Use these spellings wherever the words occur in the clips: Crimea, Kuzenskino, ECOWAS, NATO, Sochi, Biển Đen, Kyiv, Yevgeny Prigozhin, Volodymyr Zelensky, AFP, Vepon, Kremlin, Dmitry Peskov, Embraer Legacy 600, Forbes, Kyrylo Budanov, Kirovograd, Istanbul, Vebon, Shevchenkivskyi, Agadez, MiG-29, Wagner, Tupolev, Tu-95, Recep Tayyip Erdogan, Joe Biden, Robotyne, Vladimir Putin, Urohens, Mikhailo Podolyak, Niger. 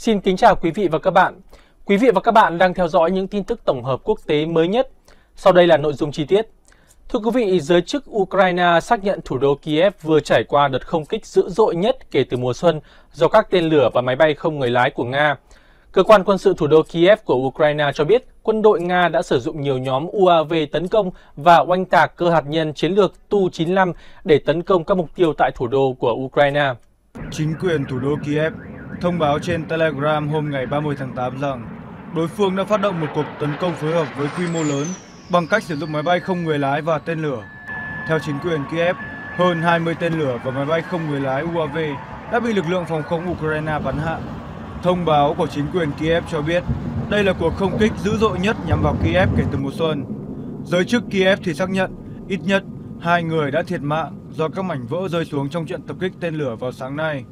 Xin kính chào quý vị và các bạn. Quý vị và các bạn đang theo dõi những tin tức tổng hợp quốc tế mới nhất. Sau đây là nội dung chi tiết. Thưa quý vị, giới chức Ukraine xác nhận thủ đô Kyiv vừa trải qua đợt không kích dữ dội nhất kể từ mùa xuân do các tên lửa và máy bay không người lái của Nga. Cơ quan quân sự thủ đô Kyiv của Ukraine cho biết quân đội Nga đã sử dụng nhiều nhóm UAV tấn công và oanh tạc cơ hạt nhân chiến lược Tu-95 để tấn công các mục tiêu tại thủ đô của Ukraine. Chính quyền thủ đô Kyiv thông báo trên Telegram hôm ngày 30 tháng 8 rằng đối phương đã phát động một cuộc tấn công phối hợp với quy mô lớn bằng cách sử dụng máy bay không người lái và tên lửa. Theo chính quyền Kyiv, hơn 20 tên lửa và máy bay không người lái UAV đã bị lực lượng phòng không Ukraine bắn hạ. Thông báo của chính quyền Kyiv cho biết đây là cuộc không kích dữ dội nhất nhằm vào Kyiv kể từ mùa xuân. Giới chức Kyiv thì xác nhận ít nhất 2 người đã thiệt mạng do các mảnh vỡ rơi xuống trong trận tập kích tên lửa vào sáng nay.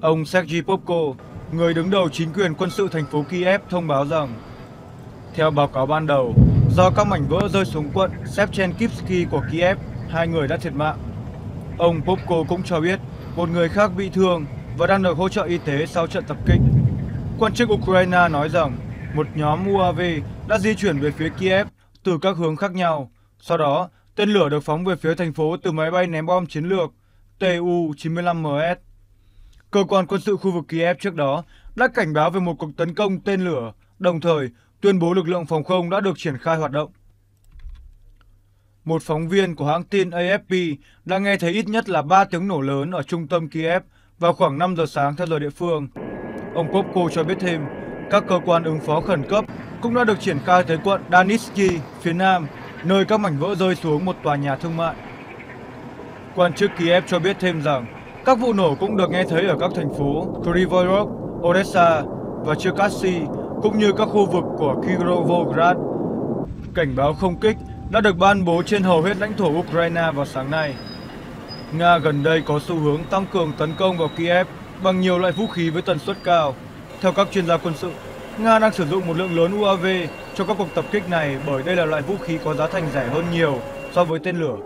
Ông Sergei Popko, người đứng đầu chính quyền quân sự thành phố Kyiv, thông báo rằng theo báo cáo ban đầu, do các mảnh vỡ rơi xuống quận Shevchenkivskyi của Kyiv, 2 người đã thiệt mạng. Ông Popko cũng cho biết một người khác bị thương và đang được hỗ trợ y tế sau trận tập kích. Quan chức Ukraine nói rằng một nhóm UAV đã di chuyển về phía Kyiv từ các hướng khác nhau. Sau đó, tên lửa được phóng về phía thành phố từ máy bay ném bom chiến lược Tu-95MS. Cơ quan quân sự khu vực Kyiv trước đó đã cảnh báo về một cuộc tấn công tên lửa, đồng thời tuyên bố lực lượng phòng không đã được triển khai hoạt động. Một phóng viên của hãng tin AFP đã nghe thấy ít nhất là 3 tiếng nổ lớn ở trung tâm Kyiv vào khoảng 5 giờ sáng theo giờ địa phương. Ông Popko cho biết thêm, các cơ quan ứng phó khẩn cấp cũng đã được triển khai tới quận Danisky, phía nam, nơi các mảnh vỡ rơi xuống một tòa nhà thương mại. Quan chức Kyiv cho biết thêm rằng các vụ nổ cũng được nghe thấy ở các thành phố Kryvyi Rih, Odessa và Cherkasy, cũng như các khu vực của Kirovograd. Cảnh báo không kích đã được ban bố trên hầu hết lãnh thổ Ukraine vào sáng nay. Nga gần đây có xu hướng tăng cường tấn công vào Kyiv bằng nhiều loại vũ khí với tần suất cao. Theo các chuyên gia quân sự, Nga đang sử dụng một lượng lớn UAV cho các cuộc tập kích này bởi đây là loại vũ khí có giá thành rẻ hơn nhiều so với tên lửa.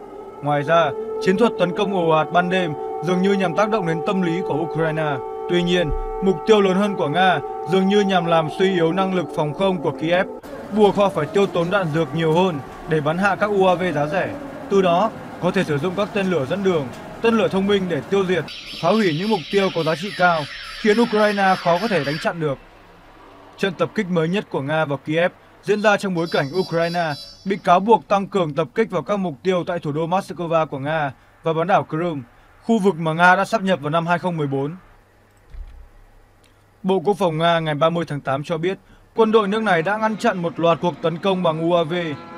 Ngoài ra, chiến thuật tấn công ồ ạt ban đêm dường như nhằm tác động đến tâm lý của Ukraine. Tuy nhiên, mục tiêu lớn hơn của Nga dường như nhằm làm suy yếu năng lực phòng không của Kyiv, buộc họ phải tiêu tốn đạn dược nhiều hơn để bắn hạ các UAV giá rẻ. Từ đó, có thể sử dụng các tên lửa dẫn đường, tên lửa thông minh để tiêu diệt, phá hủy những mục tiêu có giá trị cao, khiến Ukraine khó có thể đánh chặn được. Trận tập kích mới nhất của Nga vào Kyiv diễn ra trong bối cảnh Ukraine bị cáo buộc tăng cường tập kích vào các mục tiêu tại thủ đô Moscow của Nga và bán đảo Crimea, khu vực mà Nga đã sáp nhập vào năm 2014. Bộ Quốc phòng Nga ngày 30 tháng 8 cho biết quân đội nước này đã ngăn chặn một loạt cuộc tấn công bằng UAV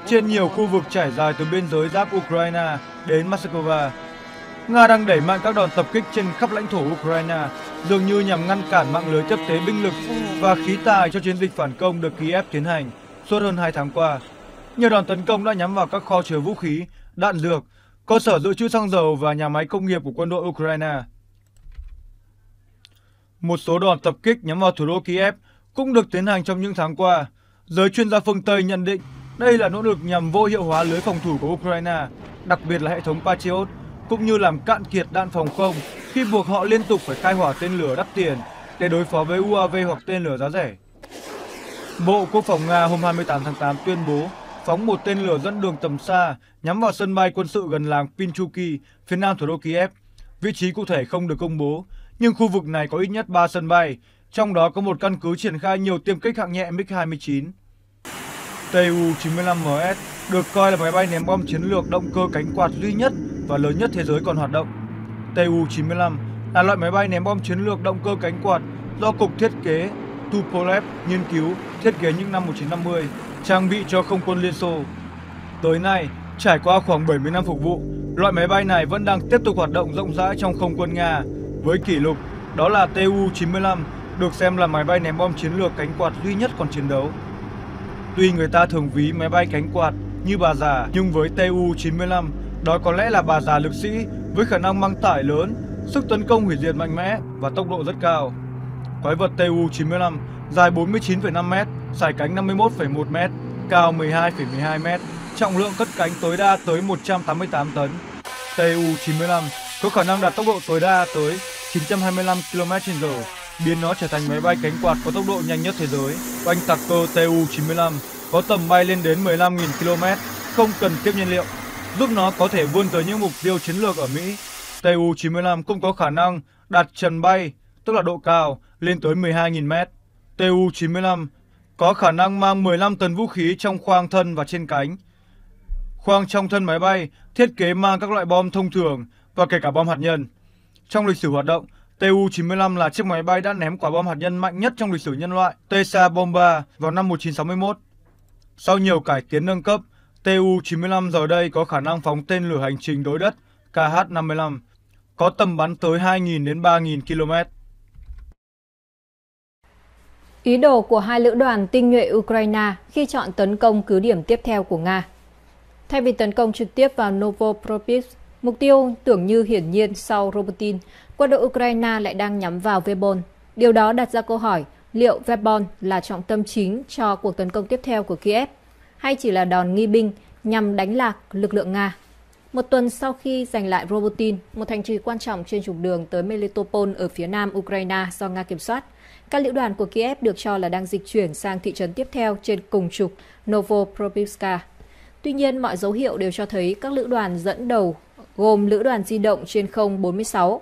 trên nhiều khu vực trải dài từ biên giới giáp Ukraine đến Moscow. Nga đang đẩy mạnh các đòn tập kích trên khắp lãnh thổ Ukraine, dường như nhằm ngăn cản mạng lưới tiếp tế binh lực và khí tài cho chiến dịch phản công được Kyiv tiến hành suốt hơn 2 tháng qua. Nhiều đòn tấn công đã nhắm vào các kho chứa vũ khí, đạn dược, cơ sở dự trữ xăng dầu và nhà máy công nghiệp của quân đội Ukraine. Một số đòn tập kích nhắm vào thủ đô Kyiv cũng được tiến hành trong những tháng qua. Giới chuyên gia phương Tây nhận định đây là nỗ lực nhằm vô hiệu hóa lưới phòng thủ của Ukraine, đặc biệt là hệ thống Patriot, cũng như làm cạn kiệt đạn phòng không khi buộc họ liên tục phải khai hỏa tên lửa đắt tiền để đối phó với UAV hoặc tên lửa giá rẻ. Bộ Quốc phòng Nga hôm 28 tháng 8 tuyên bố phóng một tên lửa dẫn đường tầm xa nhắm vào sân bay quân sự gần làng Pinchuki, phía nam thủ đô Kyiv. Vị trí cụ thể không được công bố, nhưng khu vực này có ít nhất 3 sân bay, trong đó có một căn cứ triển khai nhiều tiêm kích hạng nhẹ MiG-29. Tu-95MS được coi là máy bay ném bom chiến lược động cơ cánh quạt duy nhất và lớn nhất thế giới còn hoạt động. Tu-95 là loại máy bay ném bom chiến lược động cơ cánh quạt do Cục Thiết kế Tupolev nghiên cứu, thiết kế những năm 1950, trang bị cho không quân Liên Xô. Tới nay, trải qua khoảng 70 năm phục vụ, loại máy bay này vẫn đang tiếp tục hoạt động rộng rãi trong không quân Nga, với kỷ lục đó là Tu-95 được xem là máy bay ném bom chiến lược cánh quạt duy nhất còn chiến đấu. Tuy người ta thường ví máy bay cánh quạt như bà già, nhưng với Tu-95, đó có lẽ là bà già lực sĩ với khả năng mang tải lớn, sức tấn công hủy diệt mạnh mẽ và tốc độ rất cao. Quái vật Tu-95 dài 49,5 m, sải cánh 51,1 m, cao 12,12 m, trọng lượng cất cánh tối đa tới 188 tấn. Tu-95 có khả năng đạt tốc độ tối đa tới 925 km/h biến nó trở thành máy bay cánh quạt có tốc độ nhanh nhất thế giới. Oanh tạc cơ Tu-95 có tầm bay lên đến 15.000 km, không cần tiếp nhiên liệu, giúp nó có thể vươn tới những mục tiêu chiến lược ở Mỹ. Tu-95 cũng có khả năng đạt trần bay, tức là độ cao, lên tới 12.000 mét. Tu-95 có khả năng mang 15 tấn vũ khí trong khoang thân và trên cánh. Khoang trong thân máy bay thiết kế mang các loại bom thông thường và kể cả bom hạt nhân. Trong lịch sử hoạt động, Tu-95 là chiếc máy bay đã ném quả bom hạt nhân mạnh nhất trong lịch sử nhân loại, Tesa Bomba, vào năm 1961. Sau nhiều cải tiến nâng cấp, Tu-95 giờ đây có khả năng phóng tên lửa hành trình đối đất Kh-55, có tầm bắn tới 2.000 đến 3.000 km. Ý đồ của hai lữ đoàn tinh nhuệ Ukraine khi chọn tấn công cứ điểm tiếp theo của Nga. Thay vì tấn công trực tiếp vào Novo-Probytska, mục tiêu tưởng như hiển nhiên sau Robotyne, quân đội Ukraine lại đang nhắm vào Vebon. Điều đó đặt ra câu hỏi liệu Vepon là trọng tâm chính cho cuộc tấn công tiếp theo của Kiev hay chỉ là đòn nghi binh nhằm đánh lạc lực lượng Nga. Một tuần sau khi giành lại Robotyne, một thành trì quan trọng trên trục đường tới Melitopol ở phía nam Ukraine do Nga kiểm soát, các lữ đoàn của Kiev được cho là đang dịch chuyển sang thị trấn tiếp theo trên cùng trục Novo-Probytska. Tuy nhiên, mọi dấu hiệu đều cho thấy các lữ đoàn dẫn đầu gồm lữ đoàn di động trên không 46,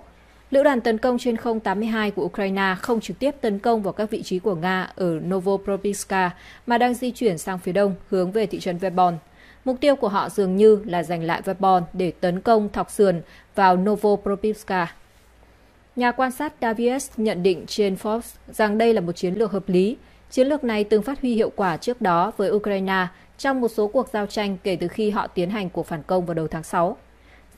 lữ đoàn tấn công trên không 82 của Ukraine không trực tiếp tấn công vào các vị trí của Nga ở Novo-Probytska mà đang di chuyển sang phía đông hướng về thị trấn Vepon. Mục tiêu của họ dường như là giành lại Vepon để tấn công thọc sườn vào Novo-Probytska. Nhà quan sát Davies nhận định trên Forbes rằng đây là một chiến lược hợp lý. Chiến lược này từng phát huy hiệu quả trước đó với Ukraine trong một số cuộc giao tranh kể từ khi họ tiến hành cuộc phản công vào đầu tháng 6.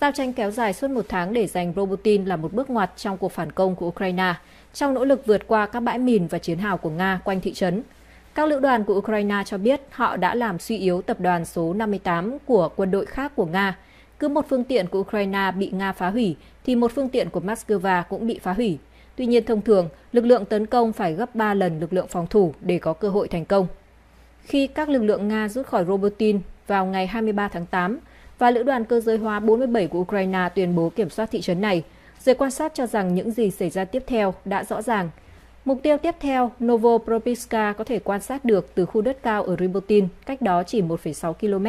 Giao tranh kéo dài suốt một tháng để giành Robotyne là một bước ngoặt trong cuộc phản công của Ukraine, trong nỗ lực vượt qua các bãi mìn và chiến hào của Nga quanh thị trấn. Các lữ đoàn của Ukraine cho biết họ đã làm suy yếu tập đoàn số 58 của quân đội khác của Nga. Cứ một phương tiện của Ukraine bị Nga phá hủy, thì một phương tiện của Moscow cũng bị phá hủy. Tuy nhiên, thông thường, lực lượng tấn công phải gấp 3 lần lực lượng phòng thủ để có cơ hội thành công. Khi các lực lượng Nga rút khỏi Robotyne vào ngày 23 tháng 8, và lữ đoàn cơ giới hóa 47 của Ukraine tuyên bố kiểm soát thị trấn này, giới quan sát cho rằng những gì xảy ra tiếp theo đã rõ ràng. Mục tiêu tiếp theo, Novo-Probytska, có thể quan sát được từ khu đất cao ở Robotyne, cách đó chỉ 1,6 km.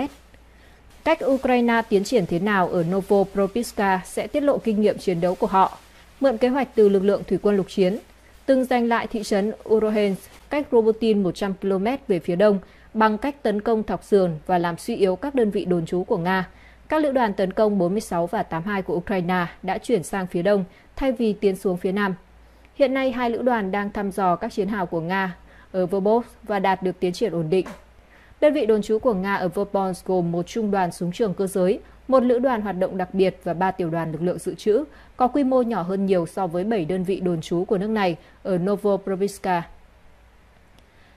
Cách Ukraine tiến triển thế nào ở Novo-Probytska sẽ tiết lộ kinh nghiệm chiến đấu của họ, mượn kế hoạch từ lực lượng thủy quân lục chiến, từng giành lại thị trấn Urohens, cách Robotyne 100 km về phía đông, bằng cách tấn công thọc sườn và làm suy yếu các đơn vị đồn trú của Nga. Các lữ đoàn tấn công 46 và 82 của Ukraine đã chuyển sang phía đông thay vì tiến xuống phía nam. Hiện nay, hai lữ đoàn đang thăm dò các chiến hào của Nga ở Volpols và đạt được tiến triển ổn định. Đơn vị đồn trú của Nga ở Volpols gồm một trung đoàn súng trường cơ giới, một lữ đoàn hoạt động đặc biệt và 3 tiểu đoàn lực lượng dự trữ, có quy mô nhỏ hơn nhiều so với 7 đơn vị đồn trú của nước này ở Novo-Probytska.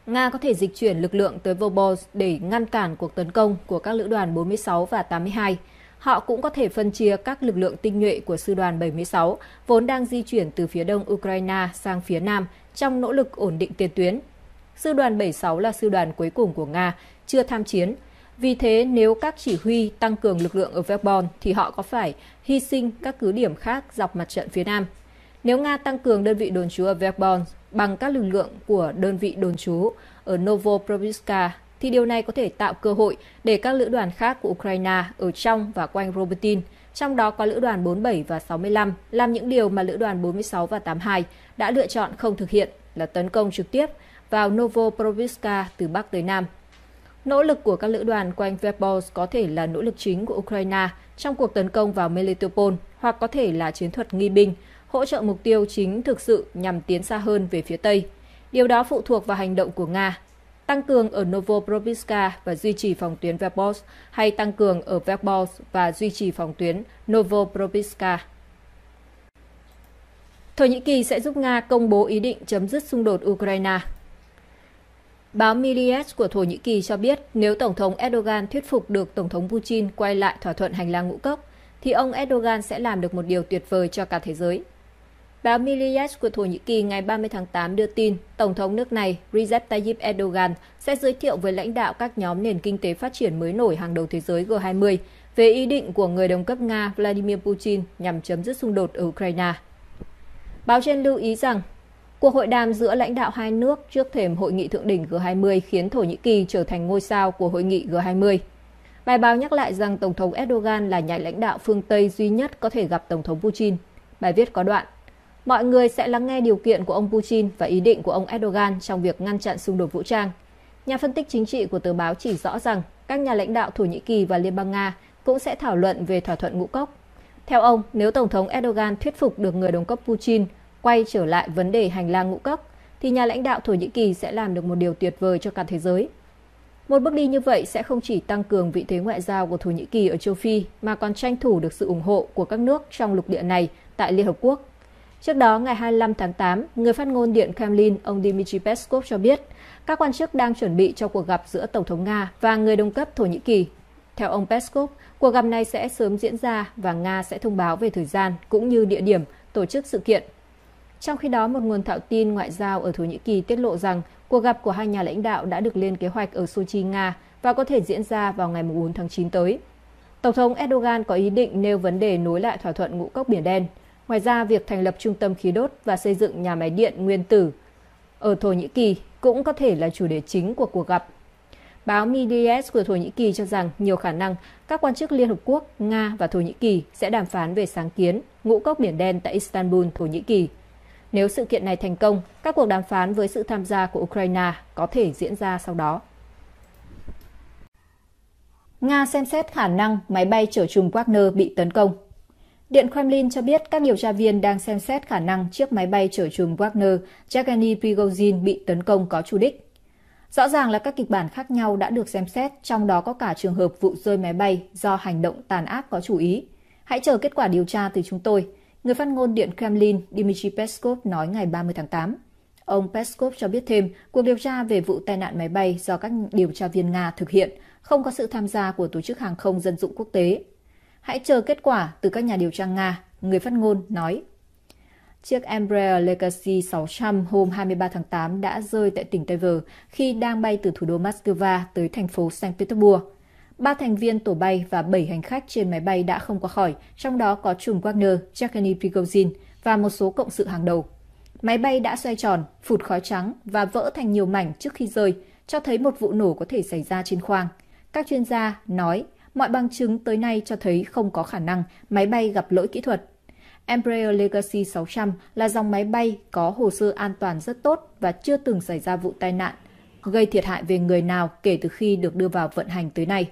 Nga có thể dịch chuyển lực lượng tới Volpols để ngăn cản cuộc tấn công của các lữ đoàn 46 và 82. Họ cũng có thể phân chia các lực lượng tinh nhuệ của sư đoàn 76, vốn đang di chuyển từ phía đông Ukraine sang phía nam trong nỗ lực ổn định tiền tuyến. Sư đoàn 76 là sư đoàn cuối cùng của Nga, chưa tham chiến. Vì thế, nếu các chỉ huy tăng cường lực lượng ở Vepon thì họ có phải hy sinh các cứ điểm khác dọc mặt trận phía nam. Nếu Nga tăng cường đơn vị đồn trú ở Vepon bằng các lực lượng của đơn vị đồn trú ở Novo-Probytska, thì điều này có thể tạo cơ hội để các lữ đoàn khác của Ukraine ở trong và quanh Robotyne, trong đó có lữ đoàn 47 và 65, làm những điều mà lữ đoàn 46 và 82 đã lựa chọn không thực hiện, là tấn công trực tiếp vào Novo-Probytska từ bắc tới nam. Nỗ lực của các lữ đoàn quanh Verkhne có thể là nỗ lực chính của Ukraine trong cuộc tấn công vào Melitopol, hoặc có thể là chiến thuật nghi binh, hỗ trợ mục tiêu chính thực sự nhằm tiến xa hơn về phía Tây. Điều đó phụ thuộc vào hành động của Nga. Tăng cường ở Novo-Probytska và duy trì phòng tuyến Verkhne, hay tăng cường ở Verkhne và duy trì phòng tuyến Novo-Probytska. Thổ Nhĩ Kỳ sẽ giúp Nga công bố ý định chấm dứt xung đột Ukraine. Báo Milliyet của Thổ Nhĩ Kỳ cho biết nếu Tổng thống Erdogan thuyết phục được Tổng thống Putin quay lại thỏa thuận hành lang ngũ cốc, thì ông Erdogan sẽ làm được một điều tuyệt vời cho cả thế giới. Báo Milliyet của Thổ Nhĩ Kỳ ngày 30 tháng 8 đưa tin Tổng thống nước này Recep Tayyip Erdogan sẽ giới thiệu với lãnh đạo các nhóm nền kinh tế phát triển mới nổi hàng đầu thế giới G20 về ý định của người đồng cấp Nga Vladimir Putin nhằm chấm dứt xung đột ở Ukraine. Báo trên lưu ý rằng Cuộc hội đàm giữa lãnh đạo hai nước trước thềm hội nghị thượng đỉnh G20 khiến Thổ Nhĩ Kỳ trở thành ngôi sao của hội nghị G20. Bài báo nhắc lại rằng Tổng thống Erdogan là nhà lãnh đạo phương Tây duy nhất có thể gặp Tổng thống Putin. Bài viết có đoạn: "Mọi người sẽ lắng nghe điều kiện của ông Putin và ý định của ông Erdogan trong việc ngăn chặn xung đột vũ trang." Nhà phân tích chính trị của tờ báo chỉ rõ rằng các nhà lãnh đạo Thổ Nhĩ Kỳ và Liên bang Nga cũng sẽ thảo luận về thỏa thuận ngũ cốc. Theo ông, nếu Tổng thống Erdogan thuyết phục được người đồng cấp Putin quay trở lại vấn đề hành lang ngũ cốc, thì nhà lãnh đạo Thổ Nhĩ Kỳ sẽ làm được một điều tuyệt vời cho cả thế giới. Một bước đi như vậy sẽ không chỉ tăng cường vị thế ngoại giao của Thổ Nhĩ Kỳ ở châu Phi, mà còn tranh thủ được sự ủng hộ của các nước trong lục địa này tại Liên Hợp Quốc. Trước đó, ngày 25 tháng 8, người phát ngôn Điện Kremlin, ông Dmitry Peskov cho biết, các quan chức đang chuẩn bị cho cuộc gặp giữa Tổng thống Nga và người đồng cấp Thổ Nhĩ Kỳ. Theo ông Peskov, cuộc gặp này sẽ sớm diễn ra và Nga sẽ thông báo về thời gian cũng như địa điểm tổ chức sự kiện. Trong khi đó, một nguồn thạo tin ngoại giao ở Thổ Nhĩ Kỳ tiết lộ rằng cuộc gặp của hai nhà lãnh đạo đã được lên kế hoạch ở Sochi, Nga và có thể diễn ra vào ngày 4 tháng 9 tới. Tổng thống Erdogan có ý định nêu vấn đề nối lại thỏa thuận ngũ cốc Biển Đen. Ngoài ra, việc thành lập trung tâm khí đốt và xây dựng nhà máy điện nguyên tử ở Thổ Nhĩ Kỳ cũng có thể là chủ đề chính của cuộc gặp. Báo Medias của Thổ Nhĩ Kỳ cho rằng nhiều khả năng các quan chức Liên Hợp Quốc, Nga và Thổ Nhĩ Kỳ sẽ đàm phán về sáng kiến ngũ cốc Biển Đen tại Istanbul, Thổ Nhĩ Kỳ. Nếu sự kiện này thành công, các cuộc đàm phán với sự tham gia của Ukraine có thể diễn ra sau đó. Nga xem xét khả năng máy bay chở chùm Wagner bị tấn công. Điện Kremlin cho biết các điều tra viên đang xem xét khả năng chiếc máy bay chở chùm Wagner Yevgeny Prigozhin bị tấn công có chủ đích. Rõ ràng là các kịch bản khác nhau đã được xem xét, trong đó có cả trường hợp vụ rơi máy bay do hành động tàn ác có chủ ý. Hãy chờ kết quả điều tra từ chúng tôi, người phát ngôn Điện Kremlin Dmitry Peskov nói ngày 30 tháng 8. Ông Peskov cho biết thêm, cuộc điều tra về vụ tai nạn máy bay do các điều tra viên Nga thực hiện không có sự tham gia của Tổ chức Hàng không Dân dụng Quốc tế. Hãy chờ kết quả từ các nhà điều tra Nga, người phát ngôn nói. Chiếc Embraer Legacy 6 hôm 23 tháng 8 đã rơi tại tỉnh Kyiv khi đang bay từ thủ đô Moscow tới thành phố Saint Petersburg. 3 thành viên tổ bay và 7 hành khách trên máy bay đã không qua khỏi, trong đó có trùm Wagner, Yevgeny Prigozhin và một số cộng sự hàng đầu. Máy bay đã xoay tròn, phụt khói trắng và vỡ thành nhiều mảnh trước khi rơi, cho thấy một vụ nổ có thể xảy ra trên khoang. Các chuyên gia nói mọi bằng chứng tới nay cho thấy không có khả năng máy bay gặp lỗi kỹ thuật. Embraer Legacy 600 là dòng máy bay có hồ sơ an toàn rất tốt và chưa từng xảy ra vụ tai nạn gây thiệt hại về người nào kể từ khi được đưa vào vận hành tới nay.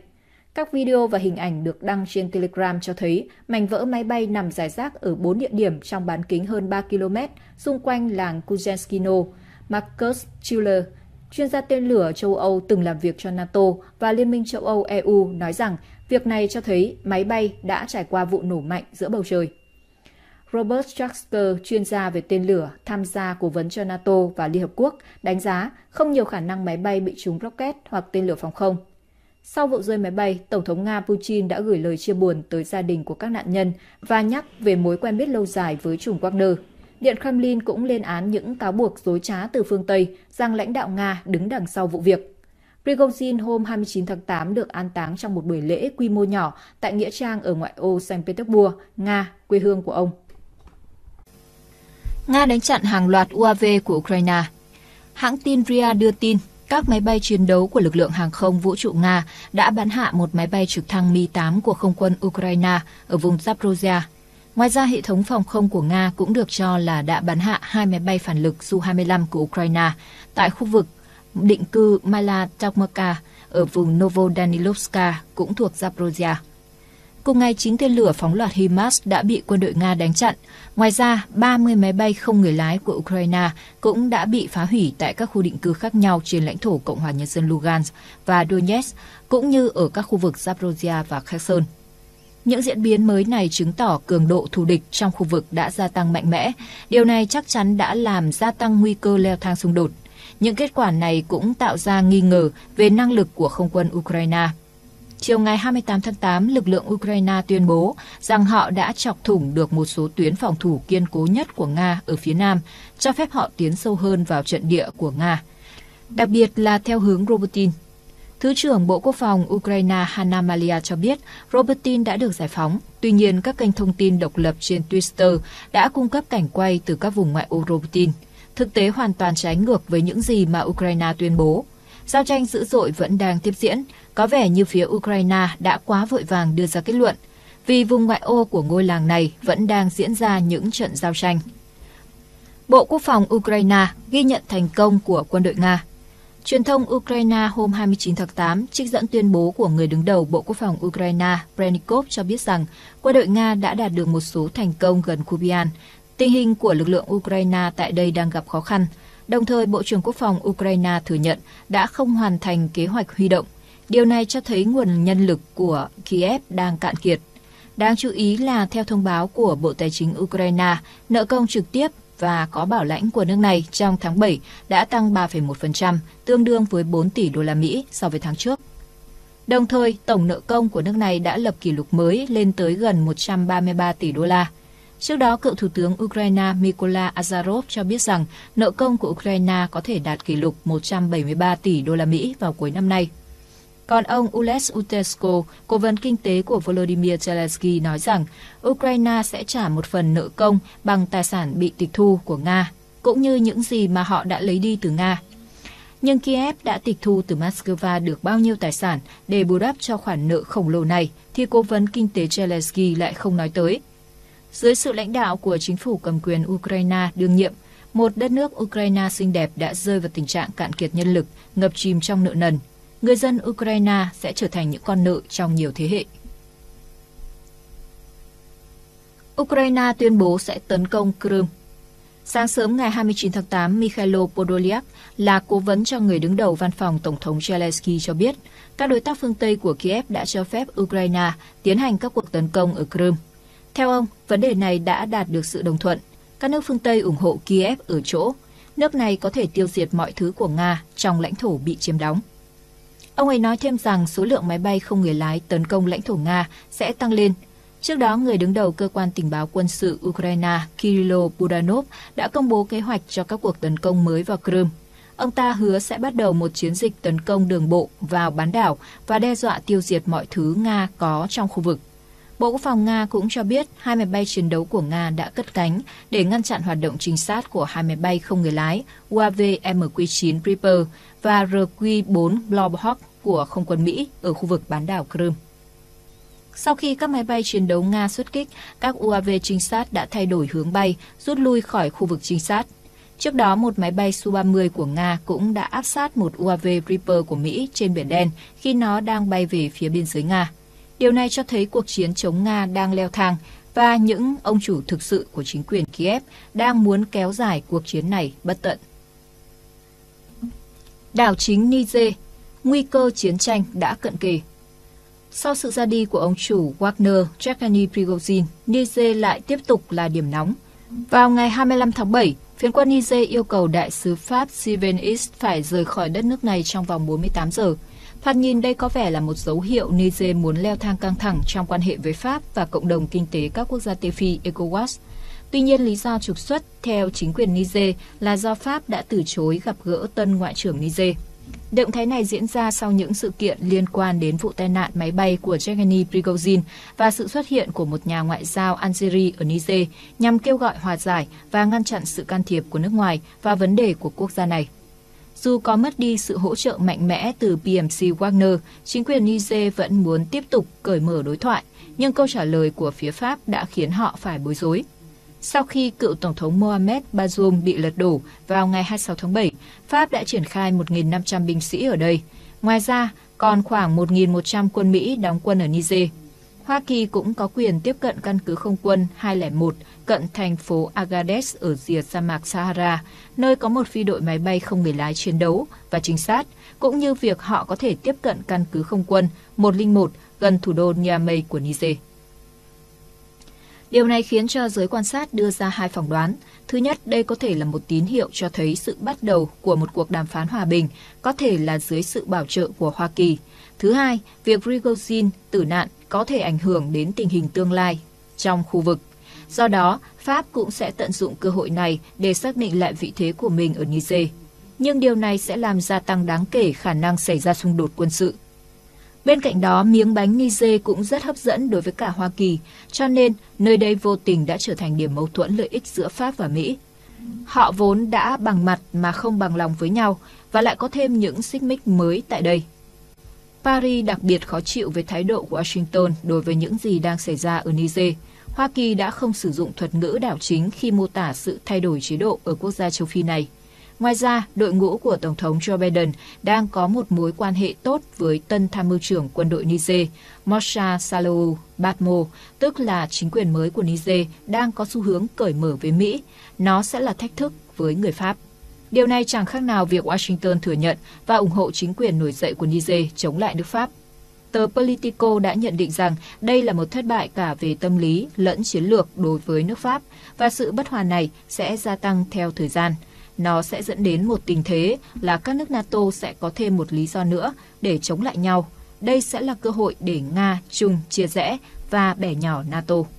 Các video và hình ảnh được đăng trên Telegram cho thấy mảnh vỡ máy bay nằm rải rác ở 4 địa điểm trong bán kính hơn 3 km xung quanh làng Kuzenskino. Marcus Schiller, chuyên gia tên lửa châu Âu từng làm việc cho NATO và Liên minh châu Âu EU, nói rằng việc này cho thấy máy bay đã trải qua vụ nổ mạnh giữa bầu trời. Robotyne, chuyên gia về tên lửa, tham gia cố vấn cho NATO và Liên Hợp Quốc, đánh giá không nhiều khả năng máy bay bị trúng rocket hoặc tên lửa phòng không. Sau vụ rơi máy bay, Tổng thống Nga Putin đã gửi lời chia buồn tới gia đình của các nạn nhân và nhắc về mối quen biết lâu dài với chủng Wagner. Điện Kremlin cũng lên án những cáo buộc dối trá từ phương Tây rằng lãnh đạo Nga đứng đằng sau vụ việc. Prigozhin hôm 29 tháng 8 được an táng trong một buổi lễ quy mô nhỏ tại nghĩa trang ở ngoại ô Saint Petersburg, Nga, quê hương của ông. Nga đánh chặn hàng loạt UAV của Ukraine. Hãng tin RIA đưa tin, các máy bay chiến đấu của lực lượng hàng không vũ trụ Nga đã bắn hạ một máy bay trực thăng Mi-8 của không quân Ukraine ở vùng Zaporozhia. Ngoài ra, hệ thống phòng không của Nga cũng được cho là đã bắn hạ hai máy bay phản lực Su-25 của Ukraine tại khu vực định cư Melitopol ở vùng Novo-Probytska cũng thuộc Zaporozhia. Cùng ngày, 9 tên lửa phóng loạt HIMARS đã bị quân đội Nga đánh chặn. Ngoài ra, 30 máy bay không người lái của Ukraine cũng đã bị phá hủy tại các khu định cư khác nhau trên lãnh thổ Cộng hòa Nhân dân Lugansk và Donetsk, cũng như ở các khu vực Zaporozhia và Kherson. Những diễn biến mới này chứng tỏ cường độ thù địch trong khu vực đã gia tăng mạnh mẽ. Điều này chắc chắn đã làm gia tăng nguy cơ leo thang xung đột. Những kết quả này cũng tạo ra nghi ngờ về năng lực của không quân Ukraine. Chiều ngày 28 tháng 8, lực lượng Ukraine tuyên bố rằng họ đã chọc thủng được một số tuyến phòng thủ kiên cố nhất của Nga ở phía nam, cho phép họ tiến sâu hơn vào trận địa của Nga, đặc biệt là theo hướng Robotyne. Thứ trưởng Bộ Quốc phòng Ukraine Hanna Malia cho biết Robotyne đã được giải phóng. Tuy nhiên, các kênh thông tin độc lập trên Twitter đã cung cấp cảnh quay từ các vùng ngoại ô Robotyne. thực tế hoàn toàn trái ngược với những gì mà Ukraine tuyên bố. Giao tranh dữ dội vẫn đang tiếp diễn, có vẻ như phía Ukraine đã quá vội vàng đưa ra kết luận, vì vùng ngoại ô của ngôi làng này vẫn đang diễn ra những trận giao tranh. Bộ Quốc phòng Ukraine ghi nhận thành công của quân đội Nga. Truyền thông Ukraine hôm 29 tháng 8 trích dẫn tuyên bố của người đứng đầu Bộ Quốc phòng Ukraine Prenikov cho biết rằng quân đội Nga đã đạt được một số thành công gần Kupian. Tình hình của lực lượng Ukraine tại đây đang gặp khó khăn. Đồng thời, Bộ trưởng Quốc phòng Ukraine thừa nhận đã không hoàn thành kế hoạch huy động. Điều này cho thấy nguồn nhân lực của Kiev đang cạn kiệt. Đáng chú ý là theo thông báo của Bộ Tài chính Ukraine, nợ công trực tiếp và có bảo lãnh của nước này trong tháng 7 đã tăng 3,1%, tương đương với 4 tỷ đô la Mỹ so với tháng trước. Đồng thời, tổng nợ công của nước này đã lập kỷ lục mới lên tới gần 133 tỷ đô la. Trước đó, cựu Thủ tướng Ukraine Mykola Azarov cho biết rằng nợ công của Ukraine có thể đạt kỷ lục 173 tỷ đô la Mỹ vào cuối năm nay. Còn ông Ules Utesko, cố vấn kinh tế của Volodymyr Zelensky nói rằng Ukraine sẽ trả một phần nợ công bằng tài sản bị tịch thu của Nga, cũng như những gì mà họ đã lấy đi từ Nga. Nhưng Kiev đã tịch thu từ Moscow được bao nhiêu tài sản để bù đắp cho khoản nợ khổng lồ này thì cố vấn kinh tế Zelensky lại không nói tới. Dưới sự lãnh đạo của chính phủ cầm quyền Ukraine đương nhiệm, một đất nước Ukraine xinh đẹp đã rơi vào tình trạng cạn kiệt nhân lực, ngập chìm trong nợ nần. Người dân Ukraine sẽ trở thành những con nợ trong nhiều thế hệ. Ukraine tuyên bố sẽ tấn công Crimea. Sáng sớm ngày 29 tháng 8, Mikhailo Podolyak là cố vấn cho người đứng đầu văn phòng Tổng thống Zelensky cho biết các đối tác phương Tây của Kiev đã cho phép Ukraine tiến hành các cuộc tấn công ở Crimea. Theo ông, vấn đề này đã đạt được sự đồng thuận. Các nước phương Tây ủng hộ Kiev ở chỗ nước này có thể tiêu diệt mọi thứ của Nga trong lãnh thổ bị chiếm đóng. Ông ấy nói thêm rằng số lượng máy bay không người lái tấn công lãnh thổ Nga sẽ tăng lên. Trước đó, người đứng đầu cơ quan tình báo quân sự Ukraine Kyrylo Budanov đã công bố kế hoạch cho các cuộc tấn công mới vào Crimea. Ông ta hứa sẽ bắt đầu một chiến dịch tấn công đường bộ vào bán đảo và đe dọa tiêu diệt mọi thứ Nga có trong khu vực. Bộ Quốc phòng Nga cũng cho biết hai máy bay chiến đấu của Nga đã cất cánh để ngăn chặn hoạt động trinh sát của hai máy bay không người lái UAV MQ-9 Reaper và RQ-4 Blowhawk của Không quân Mỹ ở khu vực bán đảo Crimea. Sau khi các máy bay chiến đấu Nga xuất kích, các UAV trinh sát đã thay đổi hướng bay, rút lui khỏi khu vực trinh sát. Trước đó, một máy bay Su-30 của Nga cũng đã áp sát một UAV Reaper của Mỹ trên Biển Đen khi nó đang bay về phía biên giới Nga. Điều này cho thấy cuộc chiến chống Nga đang leo thang và những ông chủ thực sự của chính quyền Kiev đang muốn kéo dài cuộc chiến này bất tận. Đảo chính Niger, nguy cơ chiến tranh đã cận kề. Sau sự ra đi của ông chủ Wagner Yevgeny Prigozhin, Niger lại tiếp tục là điểm nóng. Vào ngày 25 tháng 7, phiến quân Niger yêu cầu đại sứ Pháp Sylvain phải rời khỏi đất nước này trong vòng 48 giờ. Thoạt nhìn đây có vẻ là một dấu hiệu Niger muốn leo thang căng thẳng trong quan hệ với Pháp và cộng đồng kinh tế các quốc gia Tây Phi ECOWAS. Tuy nhiên, lý do trục xuất theo chính quyền Niger là do Pháp đã từ chối gặp gỡ tân ngoại trưởng Niger. Động thái này diễn ra sau những sự kiện liên quan đến vụ tai nạn máy bay của Yevgeny Prigozhin và sự xuất hiện của một nhà ngoại giao Algeria ở Niger nhằm kêu gọi hòa giải và ngăn chặn sự can thiệp của nước ngoài vào vấn đề của quốc gia này. Dù có mất đi sự hỗ trợ mạnh mẽ từ PMC Wagner, chính quyền Niger vẫn muốn tiếp tục cởi mở đối thoại, nhưng câu trả lời của phía Pháp đã khiến họ phải bối rối. Sau khi cựu Tổng thống Mohamed Bazoum bị lật đổ vào ngày 26 tháng 7, Pháp đã triển khai 1.500 binh sĩ ở đây. Ngoài ra, còn khoảng 1.100 quân Mỹ đóng quân ở Niger. Hoa Kỳ cũng có quyền tiếp cận căn cứ không quân 201 cận thành phố Agadez ở rìa sa mạc Sahara, nơi có một phi đội máy bay không người lái chiến đấu và trinh sát, cũng như việc họ có thể tiếp cận căn cứ không quân 101 gần thủ đô Niamey của Niger. Điều này khiến cho giới quan sát đưa ra hai phỏng đoán. Thứ nhất, đây có thể là một tín hiệu cho thấy sự bắt đầu của một cuộc đàm phán hòa bình, có thể là dưới sự bảo trợ của Hoa Kỳ. Thứ hai, việc Prigozhin tử nạn có thể ảnh hưởng đến tình hình tương lai trong khu vực. Do đó, Pháp cũng sẽ tận dụng cơ hội này để xác định lại vị thế của mình ở Niger. Nhưng điều này sẽ làm gia tăng đáng kể khả năng xảy ra xung đột quân sự. Bên cạnh đó, miếng bánh Niger cũng rất hấp dẫn đối với cả Hoa Kỳ, cho nên nơi đây vô tình đã trở thành điểm mâu thuẫn lợi ích giữa Pháp và Mỹ. Họ vốn đã bằng mặt mà không bằng lòng với nhau và lại có thêm những xích mích mới tại đây. Paris đặc biệt khó chịu với thái độ của Washington đối với những gì đang xảy ra ở Niger. Hoa Kỳ đã không sử dụng thuật ngữ đảo chính khi mô tả sự thay đổi chế độ ở quốc gia châu Phi này. Ngoài ra, đội ngũ của Tổng thống Joe Biden đang có một mối quan hệ tốt với tân tham mưu trưởng quân đội Niger, Moussa Salou Badmo, tức là chính quyền mới của Niger đang có xu hướng cởi mở với Mỹ. Nó sẽ là thách thức với người Pháp. Điều này chẳng khác nào việc Washington thừa nhận và ủng hộ chính quyền nổi dậy của Niger chống lại nước Pháp. Tờ Politico đã nhận định rằng đây là một thất bại cả về tâm lý lẫn chiến lược đối với nước Pháp và sự bất hòa này sẽ gia tăng theo thời gian. Nó sẽ dẫn đến một tình thế là các nước NATO sẽ có thêm một lý do nữa để chống lại nhau. Đây sẽ là cơ hội để Nga, Trung chia rẽ và bẻ nhỏ NATO.